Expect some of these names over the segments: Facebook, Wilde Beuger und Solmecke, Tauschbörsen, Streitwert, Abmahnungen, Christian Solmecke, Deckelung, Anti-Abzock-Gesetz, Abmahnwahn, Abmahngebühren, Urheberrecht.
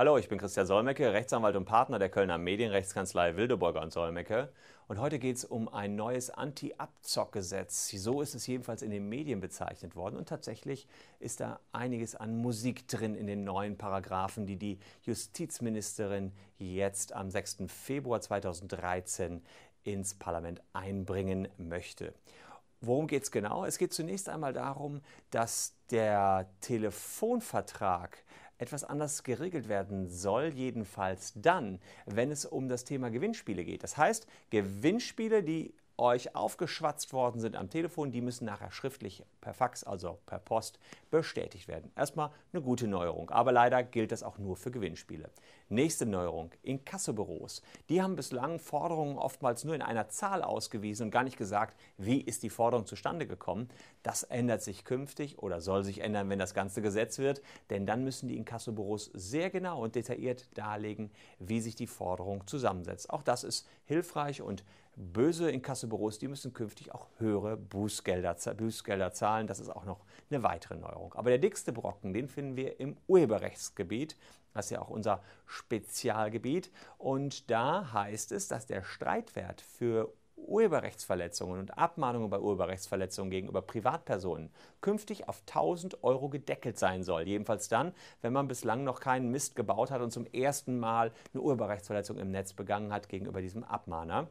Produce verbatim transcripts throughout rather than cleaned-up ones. Hallo, ich bin Christian Solmecke, Rechtsanwalt und Partner der Kölner Medienrechtskanzlei Wilde Beuger und Solmecke. Und heute geht es um ein neues Anti-Abzock-Gesetz. So ist es jedenfalls in den Medien bezeichnet worden. Und tatsächlich ist da einiges an Musik drin in den neuen Paragraphen, die die Justizministerin jetzt am sechsten Februar zweitausenddreizehn ins Parlament einbringen möchte. Worum geht es genau? Es geht zunächst einmal darum, dass der Telefonvertrag etwas anders geregelt werden soll, jedenfalls dann, wenn es um das Thema Gewinnspiele geht. Das heißt, Gewinnspiele, die euch aufgeschwatzt worden sind am Telefon, die müssen nachher schriftlich per Fax, also per Post, bestätigt werden. Erstmal eine gute Neuerung, aber leider gilt das auch nur für Gewinnspiele. Nächste Neuerung, Inkassobüros. Die haben bislang Forderungen oftmals nur in einer Zahl ausgewiesen und gar nicht gesagt, wie ist die Forderung zustande gekommen. Das ändert sich künftig oder soll sich ändern, wenn das Ganze Gesetz wird, denn dann müssen die Inkassobüros sehr genau und detailliert darlegen, wie sich die Forderung zusammensetzt. Auch das ist hilfreich und böse Inkassobüros, die müssen künftig auch höhere Bußgelder, Bußgelder zahlen. Das ist auch noch eine weitere Neuerung. Aber der dickste Brocken, den finden wir im Urheberrechtsgebiet. Das ist ja auch unser Spezialgebiet. Und da heißt es, dass der Streitwert für Urheberrechtsverletzungen und Abmahnungen bei Urheberrechtsverletzungen gegenüber Privatpersonen künftig auf tausend Euro gedeckelt sein soll. Jedenfalls dann, wenn man bislang noch keinen Mist gebaut hat und zum ersten Mal eine Urheberrechtsverletzung im Netz begangen hat gegenüber diesem Abmahner.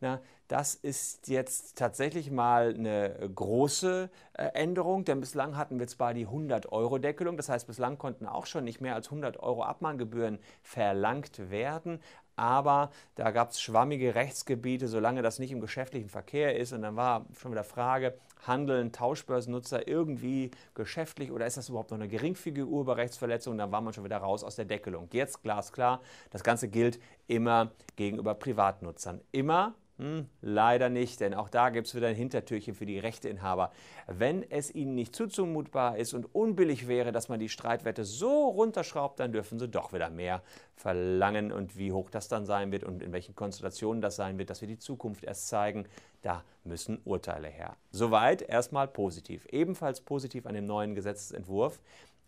Na, das ist jetzt tatsächlich mal eine große Änderung, denn bislang hatten wir zwar die hundert Euro Deckelung, das heißt, bislang konnten auch schon nicht mehr als hundert Euro Abmahngebühren verlangt werden, aber da gab es schwammige Rechtsgebiete, solange das nicht im geschäftlichen Verkehr ist. Und dann war schon wieder Frage, handeln Tauschbörsennutzer irgendwie geschäftlich oder ist das überhaupt noch eine geringfügige Urheberrechtsverletzung? Dann war man schon wieder raus aus der Deckelung. Jetzt glasklar, das Ganze gilt immer gegenüber Privatnutzern. Immer? Hm, leider nicht, denn auch da gibt es wieder ein Hintertürchen für die Rechteinhaber. Wenn es ihnen nicht zuzumutbar ist und unbillig wäre, dass man die Streitwerte so runterschraubt, dann dürfen sie doch wieder mehr verlangen. Und wie hoch das dann sein wird und in welchen Konstellationen das sein wird, dass wir die Zukunft erst zeigen, da müssen Urteile her. Soweit erstmal positiv. Ebenfalls positiv an dem neuen Gesetzesentwurf: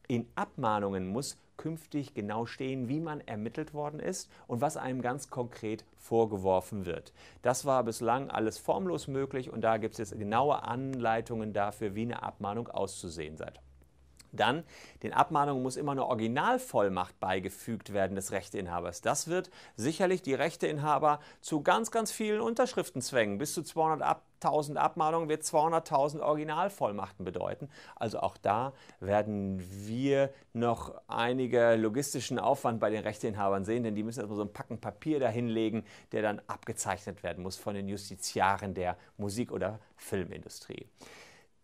In Abmahnungen muss künftig genau stehen, wie man ermittelt worden ist und was einem ganz konkret vorgeworfen wird. Das war bislang alles formlos möglich und da gibt es jetzt genaue Anleitungen dafür, wie eine Abmahnung auszusehen hat. Dann, den Abmahnungen muss immer eine Originalvollmacht beigefügt werden des Rechteinhabers. Das wird sicherlich die Rechteinhaber zu ganz, ganz vielen Unterschriften zwängen. Bis zu zweihunderttausend Abmahnungen wird zweihunderttausend Originalvollmachten bedeuten. Also auch da werden wir noch einige logistischen Aufwand bei den Rechteinhabern sehen, denn die müssen erstmal so ein Packen Papier dahinlegen, der dann abgezeichnet werden muss von den Justiziaren der Musik- oder Filmindustrie.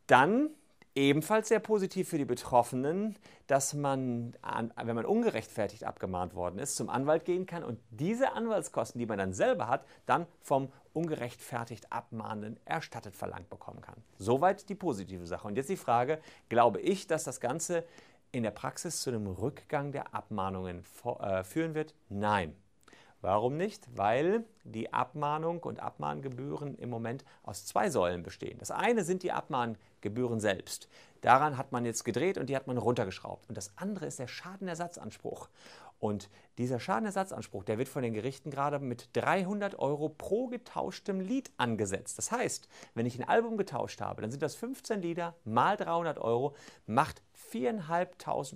Dann ebenfalls sehr positiv für die Betroffenen, dass man, wenn man ungerechtfertigt abgemahnt worden ist, zum Anwalt gehen kann und diese Anwaltskosten, die man dann selber hat, dann vom ungerechtfertigt Abmahnenden erstattet verlangt bekommen kann. Soweit die positive Sache. Und jetzt die Frage, glaube ich, dass das Ganze in der Praxis zu einem Rückgang der Abmahnungen führen wird? Nein. Warum nicht? Weil die Abmahnung und Abmahngebühren im Moment aus zwei Säulen bestehen. Das eine sind die Abmahngebühren selbst. Daran hat man jetzt gedreht und die hat man runtergeschraubt. Und das andere ist der Schadenersatzanspruch. Und dieser Schadenersatzanspruch, der wird von den Gerichten gerade mit dreihundert Euro pro getauschtem Lied angesetzt. Das heißt, wenn ich ein Album getauscht habe, dann sind das fünfzehn Lieder mal dreihundert Euro, macht viertausendfünfhundert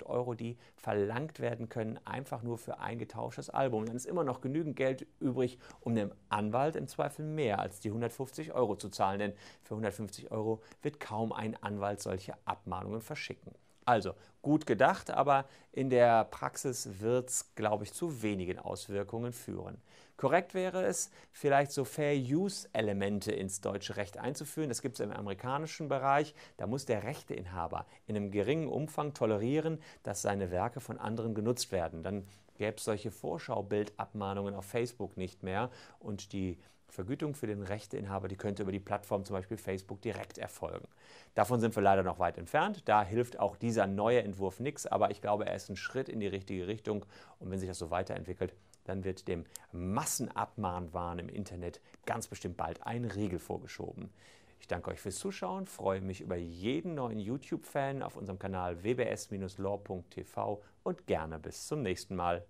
Euro, die verlangt werden können, einfach nur für ein getauschtes Album. Dann ist immer noch genügend Geld übrig, um dem Anwalt im Zweifel mehr als die hundertfünfzig Euro zu zahlen. Denn für hundertfünfzig Euro wird kaum ein Anwalt solche Abmahnungen verschicken. Also gut gedacht, aber in der Praxis wird es, glaube ich, zu wenigen Auswirkungen führen. Korrekt wäre es, vielleicht so Fair-Use-Elemente ins deutsche Recht einzuführen. Das gibt es im amerikanischen Bereich. Da muss der Rechteinhaber in einem geringen Umfang tolerieren, dass seine Werke von anderen genutzt werden. Dann gäbe es solche Vorschaubildabmahnungen auf Facebook nicht mehr und die Vergütung für den Rechteinhaber, die könnte über die Plattform zum Beispiel Facebook direkt erfolgen. Davon sind wir leider noch weit entfernt. Da hilft auch dieser neue Entwurf nichts, aber ich glaube, er ist ein Schritt in die richtige Richtung und wenn sich das so weiterentwickelt, dann wird dem Massenabmahnwahn im Internet ganz bestimmt bald ein Riegel vorgeschoben. Ich danke euch fürs Zuschauen, freue mich über jeden neuen YouTube-Fan auf unserem Kanal w b s Bindestrich law Punkt t v und gerne bis zum nächsten Mal.